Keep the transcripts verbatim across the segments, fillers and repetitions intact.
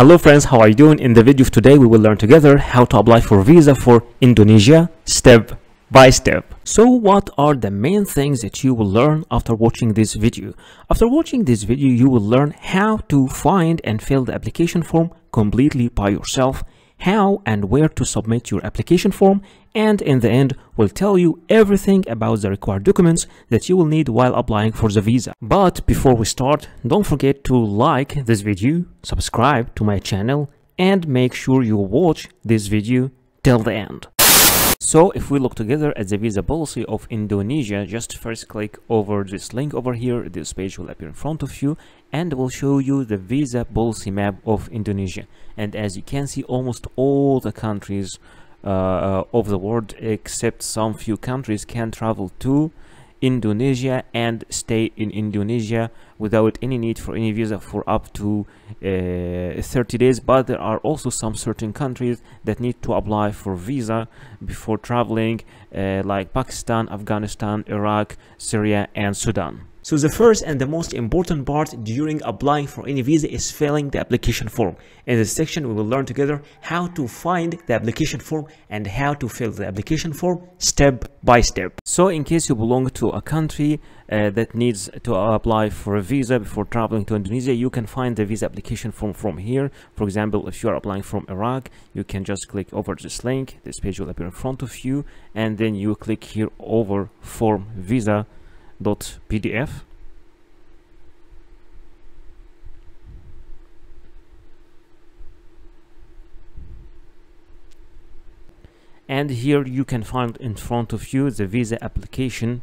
Hello friends, how are you doing? In the video of today, we will learn together how to apply for visa for Indonesia step by step. So what are the main things that you will learn after watching this video? After watching this video, you will learn how to find and fill the application form completely by yourself, how and where to submit your application form, and in the end will tell you everything about the required documents that you will need while applying for the visa. But before we start, don't forget to like this video, subscribe to my channel, and make sure you watch this video till the end. So if we look together at the visa policy of Indonesia, just first click over this link over here. This page will appear in front of you and will show you the visa policy map of Indonesia. And as you can see, almost all the countries uh, of the world, except some few countries, can travel to Indonesia and stay in Indonesia without any need for any visa for up to uh, thirty days. But there are also some certain countries that need to apply for visa before traveling, uh, like Pakistan, Afghanistan, Iraq, Syria, and Sudan. So the first and the most important part during applying for any visa is filling the application form. In this section, we will learn together how to find the application form and how to fill the application form step by step. So in case you belong to a country uh, that needs to apply for a visa before traveling to Indonesia, you can find the visa application form from here. For example, if you are applying from Iraq, you can just click over this link. This page will appear in front of you, and then you click here over form visa dot pdf. And here you can find in front of you the visa application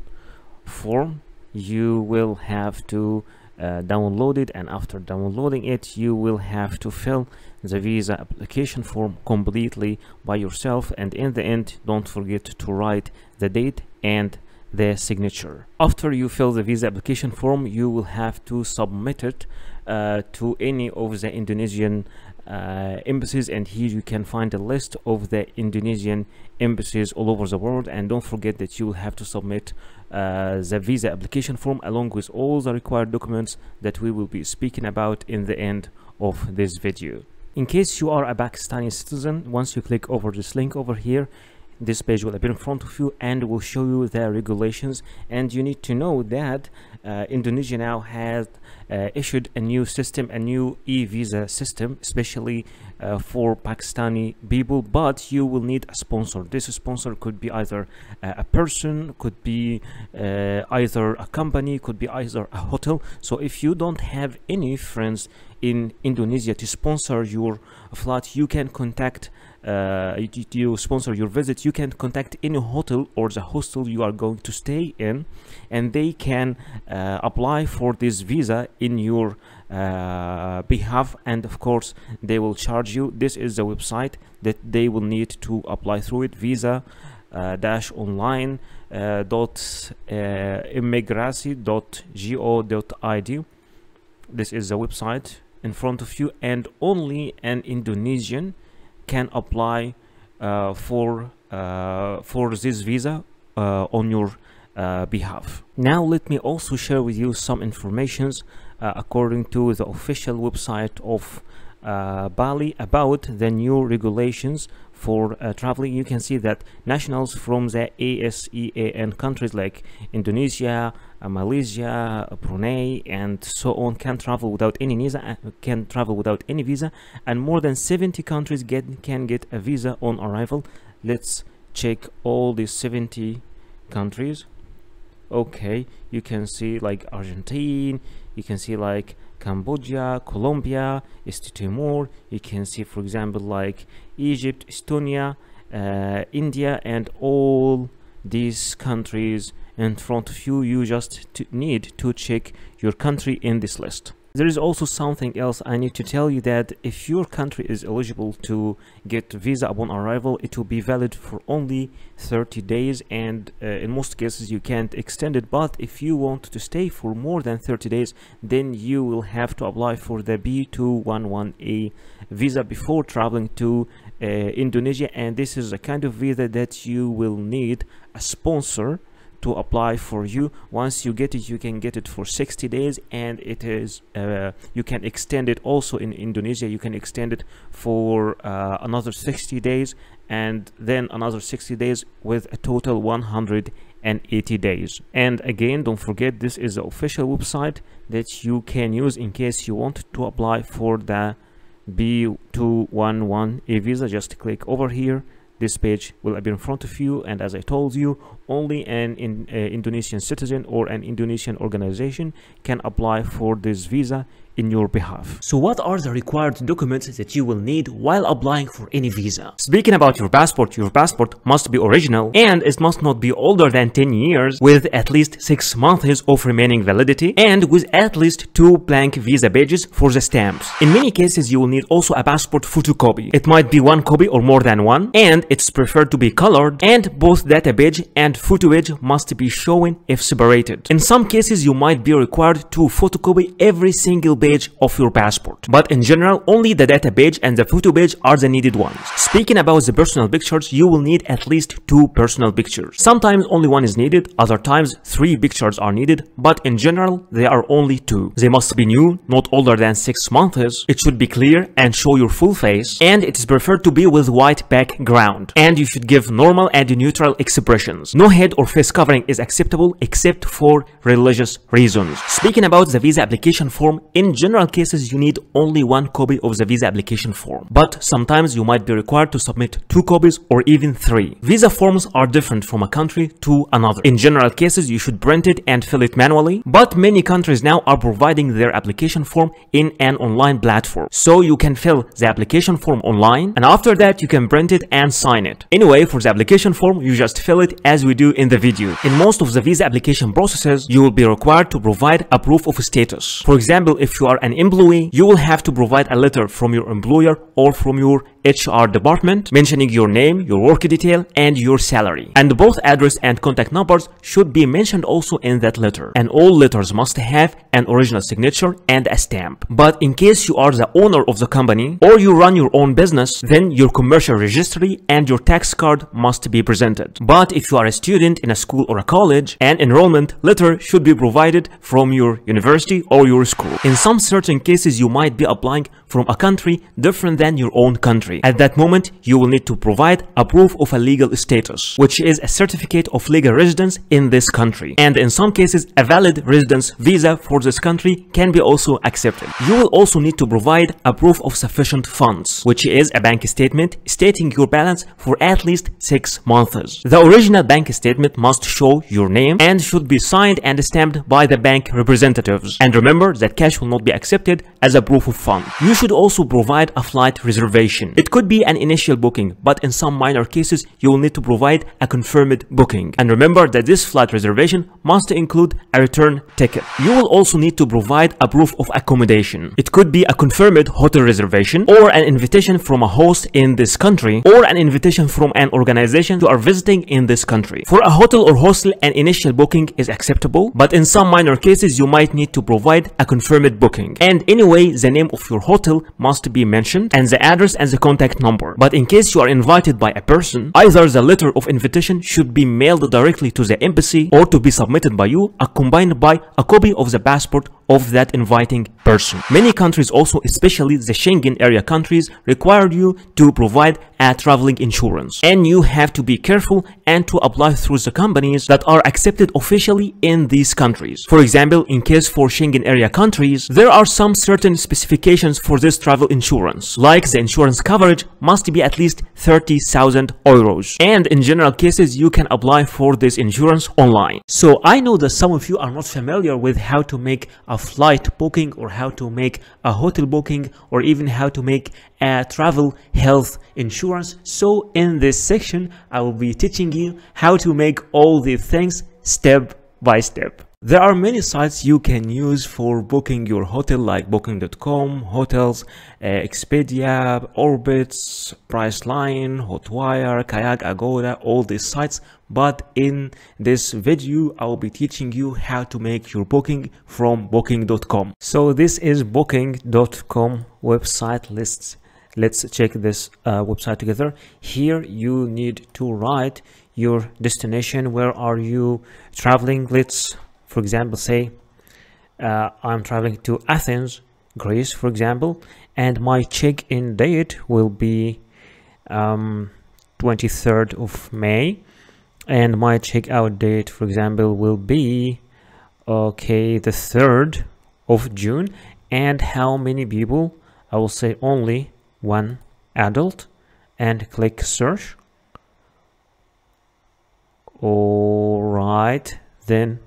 form. You will have to uh, download it, and after downloading it, you will have to fill the visa application form completely by yourself, and in the end, don't forget to write the date and the signature. After you fill the visa application form, you will have to submit it uh, to any of the Indonesian uh, embassies, and here you can find a list of the Indonesian embassies all over the world. And don't forget that you will have to submit uh, the visa application form along with all the required documents that we will be speaking about in the end of this video. In case you are a Pakistani citizen, once you click over this link over here, this page will appear in front of you and will show you the regulations. And you need to know that uh, Indonesia now has uh, issued a new system, a new e-visa system, especially uh, for Pakistani people. But you will need a sponsor. This sponsor could be either uh, a person, could be uh, either a company, could be either a hotel. So if you don't have any friends in Indonesia to sponsor your flight, you can contact uh you, you sponsor your visit, you can contact any hotel or the hostel you are going to stay in, and they can uh, apply for this visa in your uh, behalf, and of course they will charge you. This is the website that they will need to apply through it, visa uh, dash online uh, dot uh, immigrasi dot go dot id. This is the website in front of you, and only an Indonesian can apply uh, for uh, for this visa uh, on your uh, behalf. Now let me also share with you some informations uh, according to the official website of uh, Bali about the new regulations for uh, traveling. You can see that nationals from the ASEAN countries like Indonesia, uh, Malaysia, uh, Brunei, and so on can travel without any visa. Uh, can travel without any visa, and more than seventy countries get can get a visa on arrival. Let's check all these seventy countries. Okay, you can see like Argentina, you can see like Cambodia, Colombia, East Timor, you can see for example like Egypt, Estonia, uh, India, and all these countries in front of you. You just to need to check your country in this list. There is also something else I need to tell you, that if your country is eligible to get visa upon arrival, it will be valid for only thirty days, and uh, in most cases you can't extend it. But if you want to stay for more than thirty days, then you will have to apply for the B two eleven A visa before traveling to uh, Indonesia, and this is the kind of visa that you will need a sponsor to apply for you. Once you get it, you can get it for sixty days, and it is uh, you can extend it also in Indonesia. You can extend it for uh, another sixty days, and then another sixty days, with a total one hundred eighty days. And again, don't forget, this is the official website that you can use in case you want to apply for the B two eleven A visa. Just click over here. This page will appear in front of you, and as I told you, only an in, uh, Indonesian citizen or an Indonesian organization can apply for this visa in your behalf. So what are the required documents that you will need while applying for any visa? Speaking about your passport, your passport must be original, and it must not be older than ten years, with at least six months of remaining validity, and with at least two blank visa pages for the stamps. In many cases, you will need also a passport photocopy. It might be one copy or more than one, and it's preferred to be colored, and both data page and photo page must be shown if separated. In some cases, you might be required to photocopy every single page of your passport, but in general, only the data page and the photo page are the needed ones. Speaking about the personal pictures, you will need at least two personal pictures. Sometimes only one is needed, other times three pictures are needed, but in general, they are only two. They must be new, not older than six months. It should be clear and show your full face, and it is preferred to be with white background, and you should give normal and neutral expressions. No head or face covering is acceptable except for religious reasons. Speaking about the visa application form, in In general cases, you need only one copy of the visa application form, but sometimes you might be required to submit two copies or even three. Visa forms are different from a country to another. In general cases, you should print it and fill it manually, but many countries now are providing their application form in an online platform, so you can fill the application form online, and after that you can print it and sign it. Anyway, for the application form, you just fill it as we do in the video. In most of the visa application processes, you will be required to provide a proof of status. For example, if you are an employee, you will have to provide a letter from your employer or from your H R department mentioning your name, your work detail, and your salary, and both address and contact numbers should be mentioned also in that letter, and all letters must have an original signature and a stamp. But in case you are the owner of the company or you run your own business, then your commercial registry and your tax card must be presented. But if you are a student in a school or a college, an enrollment letter should be provided from your university or your school. In some certain cases, you might be applying from a country different than your own country. At that moment, you will need to provide a proof of a legal status, which is a certificate of legal residence in this country, and in some cases a valid residence visa for this country can be also accepted. You will also need to provide a proof of sufficient funds, which is a bank statement stating your balance for at least six months. The original bank statement must show your name and should be signed and stamped by the bank representatives, and remember that cash will not be accepted as a proof of fund. You should also provide a flight reservation. It could be an initial booking, but in some minor cases you will need to provide a confirmed booking, and remember that this flight reservation must include a return ticket. You will also need to provide a proof of accommodation. It could be a confirmed hotel reservation, or an invitation from a host in this country, or an invitation from an organization you are visiting in this country. For a hotel or hostel, an initial booking is acceptable, but in some minor cases you might need to provide a confirmed booking. And anyway, the name of your hotel must be mentioned, and the address and the contact number. But in case you are invited by a person, either the letter of invitation should be mailed directly to the embassy, or to be submitted by you, accompanied by a copy of the passport of that inviting person. Many countries also, especially the Schengen area countries, require you to provide a traveling insurance, and you have to be careful and to apply through the companies that are accepted officially in these countries. For example, in case for Schengen area countries, there are some certain specifications for this travel insurance, like the insurance coverage must be at least thirty thousand euros, and in general cases you can apply for this insurance online. So I know that some of you are not familiar with how to make a flight booking, or how to make a hotel booking, or even how to make a travel health insurance. So in this section I will be teaching you how to make all these things step by step. There are many sites you can use for booking your hotel, like booking dot com, hotels, uh, Expedia, Orbitz, Priceline, Hotwire, Kayak, Agoda, all these sites. But in this video, I'll be teaching you how to make your booking from booking dot com. So this is booking dot com website lists Let's check this uh, website together. Here you need to write your destination. Where are you traveling? Let's, for example, say uh, I'm traveling to Athens, Greece, for example, and my check-in date will be um, twenty-third of May, and my checkout date, for example, will be okay the third of June. And how many people? I will say only one adult, and click search. All right, then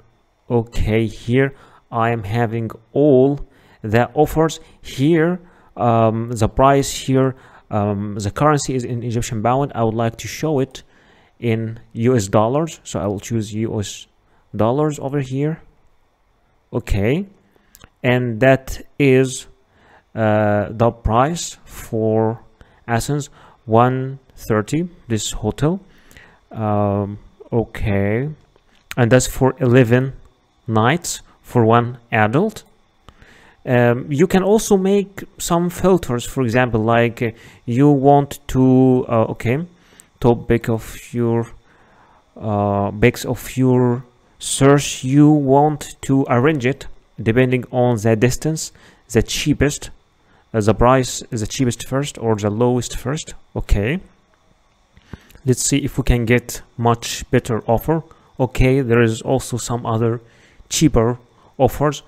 okay, here I am having all the offers here, um, the price here, um, the currency is in Egyptian pound. I would like to show it in U S dollars, so I will choose U S dollars over here. Okay, and that is uh, the price for Athens, one thirty, this hotel. Um, okay, and that's for eleven nights for one adult. Um, you can also make some filters, for example, like uh, you want to uh, okay, top back of your uh, backs of your search. You want to arrange it depending on the distance, the cheapest, uh, the price, the cheapest first or the lowest first. Okay, let's see if we can get much better offer. Okay, there is also some other cheaper offers.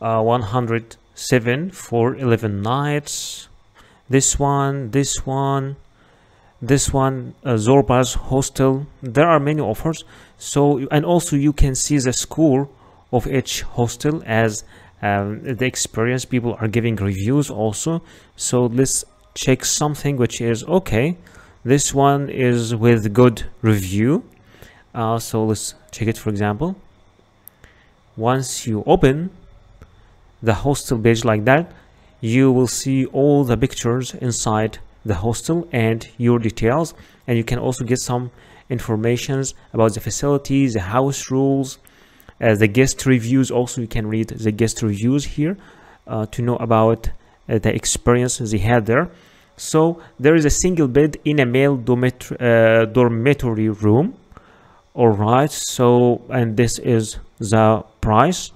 Uh, one hundred seven for eleven nights. This one, this one, this one, uh, Zorba's hostel. There are many offers. So, and also you can see the score of each hostel as um, the experience. People are giving reviews also. So let's check something which is okay. This one is with good review. Uh, so let's check it, for example. Once you open the hostel page like that, you will see all the pictures inside the hostel and your details, and you can also get some informations about the facilities, the house rules, uh, the guest reviews. Also you can read the guest reviews here uh, to know about uh, the experience they had there. So there is a single bed in a male dormitory, uh, dormitory room. All right, so and this is the price.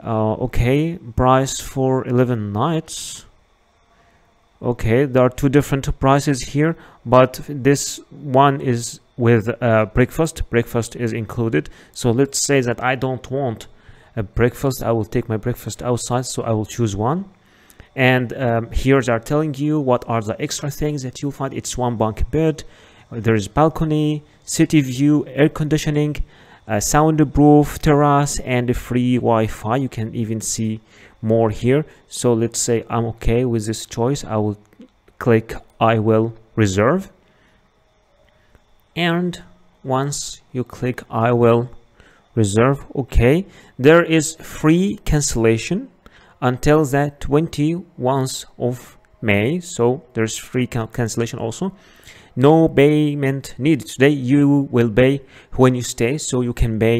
Uh, okay, price for eleven nights. Okay, there are two different prices here, but this one is with uh, breakfast. Breakfast is included. So let's say that I don't want a breakfast. I will take my breakfast outside, so I will choose one. And um, here they are telling you what are the extra things that you'll find. It's one bunk bed. There is balcony, city view, air conditioning, Uh, soundproof terrace, and a free Wi-Fi. You can even see more here. So let's say I'm okay with this choice. I will click I will reserve, and once you click I will reserve, okay, there is free cancellation until the twenty-first of May. So there's free cancellation also. No payment needed today. You will pay when you stay, so you can pay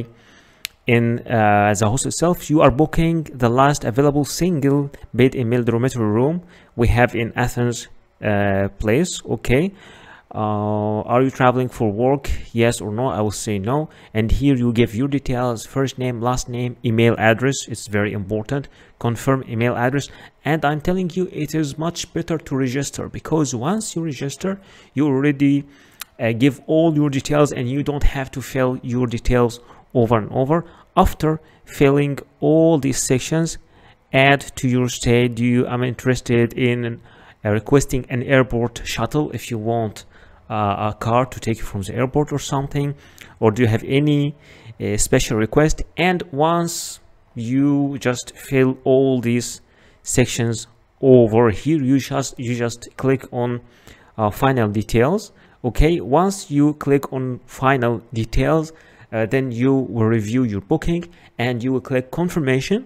in uh, the host itself. You are booking the last available single bed in male dormitory room we have in Athens uh, place. Okay, uh, are you traveling for work, yes or no? I will say no, and here you give your details, first name, last name, email address. It's very important. Confirm email address. And I'm telling you, it is much better to register, because once you register, you already uh, give all your details, and you don't have to fill your details over and over. After filling all these sections, add to your stay. Do you, I'm interested in uh, requesting an airport shuttle if you want uh, a car to take you from the airport or something, or do you have any uh, special request? And once you just fill all these sections over here, you just you just click on uh, final details. Okay, once you click on final details, uh, then you will review your booking, and you will click confirmation,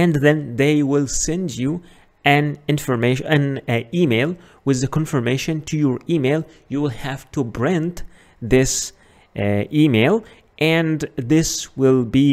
and then they will send you an information an uh, email with the confirmation to your email. You will have to print this uh, email, and this will be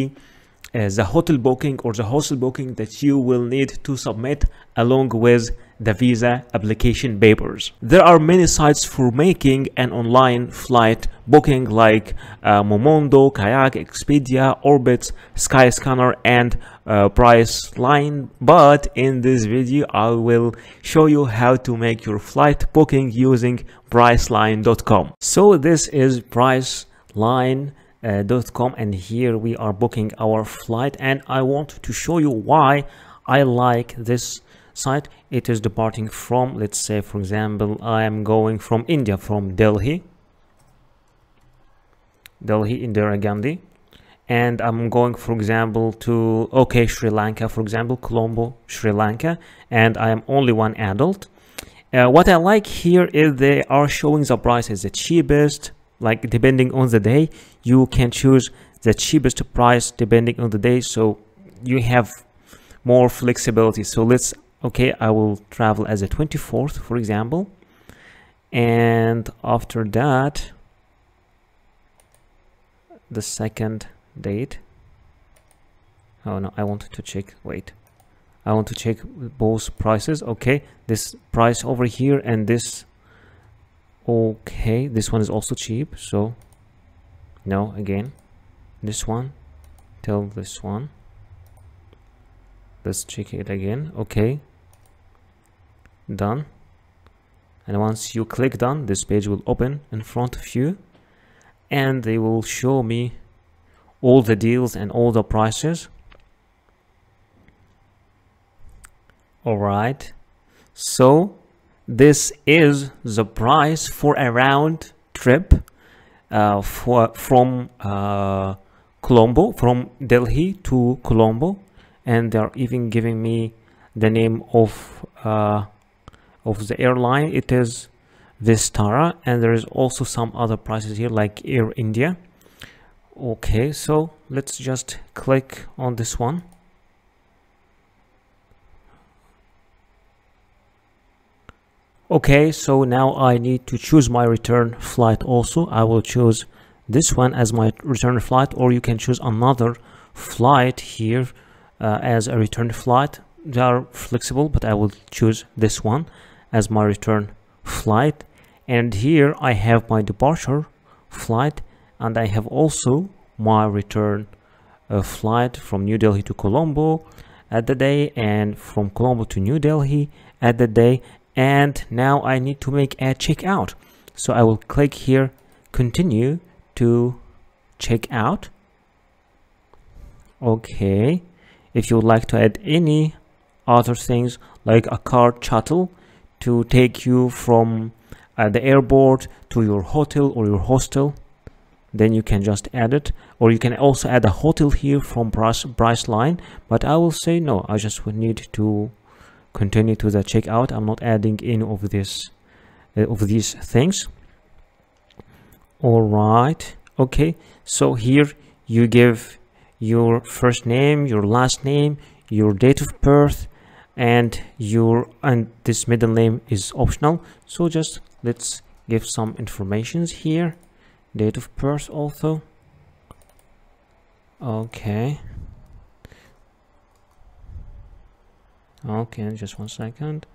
uh, the hotel booking or the hostel booking that you will need to submit along with the visa application papers. There are many sites for making an online flight booking like uh, Momondo, Kayak, Expedia, Orbitz, Skyscanner, and uh, Priceline. But in this video, I will show you how to make your flight booking using Priceline dot com. So this is Priceline dot com, uh, and here we are booking our flight, and I want to show you why I like this site. It is departing from, let's say for example, I am going from India, from Delhi Delhi Indira Gandhi, and I'm going for example to okay Sri Lanka, for example Colombo, Sri Lanka, and I am only one adult. Uh, what I like here is they are showing the prices, the cheapest, like depending on the day you can choose the cheapest price depending on the day, so you have more flexibility. So let's okay I will travel as a twenty-fourth for example, and after that the second date, oh no I wanted to check wait I want to check both prices. Okay, this price over here and this, okay this one is also cheap, so no again this one tell this one let's check it again. Okay, done, and once you click done, this page will open in front of you and they will show me all the deals and all the prices. All right, so this is the price for a round trip uh, for, from uh, Colombo, from Delhi to Colombo, and they are even giving me the name of uh, of the airline. It is Vistara, and there is also some other prices here like Air India. Okay, so let's just click on this one. Okay, so now I need to choose my return flight also. I will choose this one as my return flight, or you can choose another flight here uh, as a return flight. They are flexible, but I will choose this one as my return flight. And here I have my departure flight, and I have also my return uh, flight from New Delhi to Colombo at the day, and from Colombo to New Delhi at the day. And now I need to make a checkout, so I will click here continue to check out. Okay, if you would like to add any other things like a car shuttle to take you from uh, the airport to your hotel or your hostel, then you can just add it, or you can also add a hotel here from Priceline, but I will say no, I just would need to continue to the checkout. I'm not adding any of this uh, of these things. All right, okay, so here you give your first name, your last name, your date of birth, and your and this middle name is optional, so just let's give some informations here, date of birth also. Okay, okay just one second.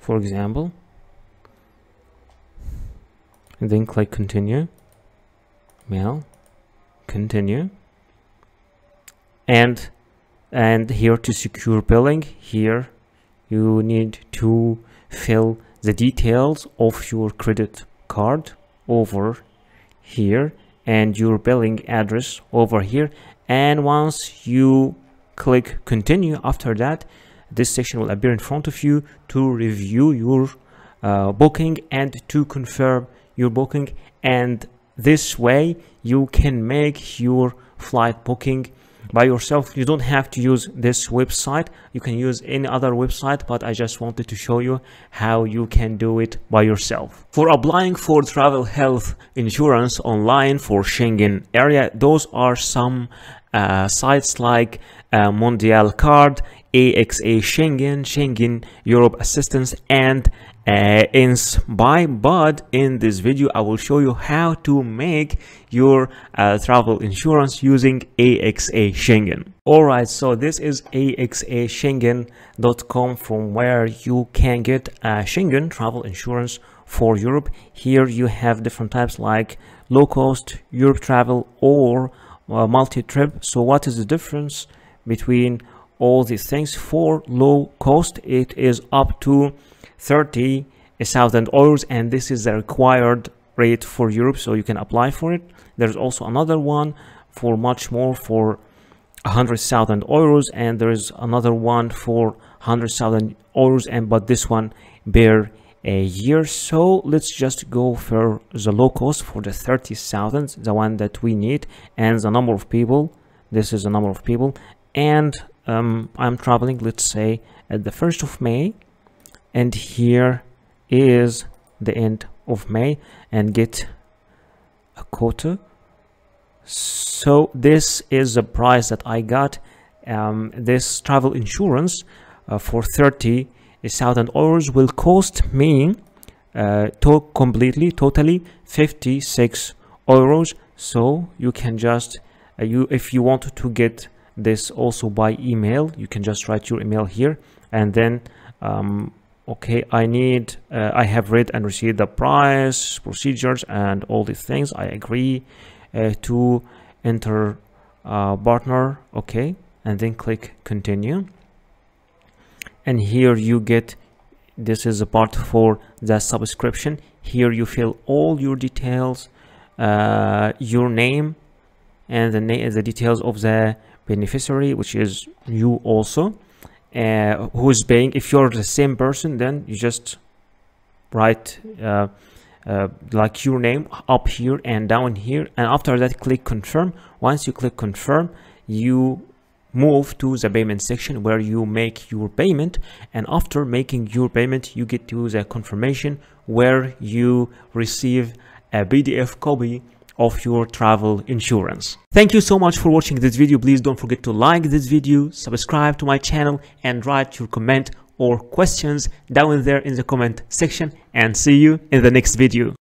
For example, and then click continue, mail, continue, and and here to secure billing, here you need to fill the details of your credit card over here and your billing address over here, and once you click continue, after that this section will appear in front of you to review your uh, booking and to confirm your booking, and this way you can make your flight booking by yourself. You don't have to use this website, you can use any other website, but I just wanted to show you how you can do it by yourself. For applying for travel health insurance online for Schengen area, those are some uh, sites like uh, Mondial Card, A X A Schengen, Schengen Europe Assistance, and uh, Inspire. But in this video I will show you how to make your uh, travel insurance using A X A Schengen. Alright, so this is A X A Schengen dot com, from where you can get uh, Schengen travel insurance for Europe. Here you have different types like low cost, Europe travel, or uh, multi-trip. So what is the difference between all these things? For low cost, it is up to thirty thousand euros, and this is the required rate for Europe, so you can apply for it. There's also another one for much more, for one hundred thousand euros, and there is another one for one hundred thousand euros, and but this one bear a year. So let's just go for the low cost, for the thirty thousand, the one that we need, and the number of people. This is the number of people, and Um, I'm traveling, let's say, at the first of May, and here is the end of May, and get a quota. So this is the price that I got, um, this travel insurance uh, for thirty thousand euros will cost me uh, to completely, totally fifty-six euros. So you can just, uh, you if you want to get this also by email, you can just write your email here, and then um okay, I need uh, I have read and received the price, procedures, and all these things. I agree uh, to enter uh, partner, okay, and then click continue, and here you get, this is the part for the subscription. Here you fill all your details, uh your name, and the name, the details of the beneficiary, which is you also, uh, who is paying. If you're the same person, then you just write uh, uh, like your name up here and down here, and after that click confirm. Once you click confirm, you move to the payment section where you make your payment, and after making your payment you get to the confirmation where you receive a P D F copy of your travel insurance. Thank you so much for watching this video. Please don't forget to like this video, subscribe to my channel, and write your comment or questions down there in the comment section, and see you in the next video.